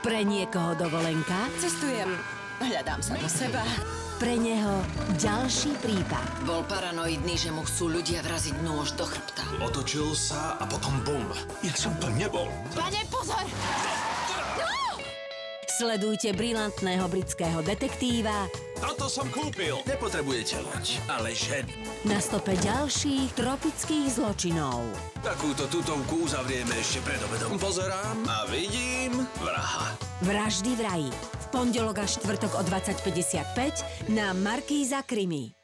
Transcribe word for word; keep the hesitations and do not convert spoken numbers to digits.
Pre niekoho dovolenka. Cestujem. Hľadám sa do seba. Pre neho ďalší prípad. Bol paranoidný, že mu chcú ľudia vraziť nôž do chrbta. Otočil sa a potom bum. Ja som to nebol. Pane, pozor! No! Sledujte brilantného britského detektíva. Toto som kúpil. Nepotrebujete loď, ale žen. Na stope ďalších tropických zločinov. Takúto tutovku uzavrieme ešte pred obedom. Pozerám a vidím vraha. Vraždy v raji. Pondělok a čtvrtok o dvacet padesát pět na Markíza Krimi.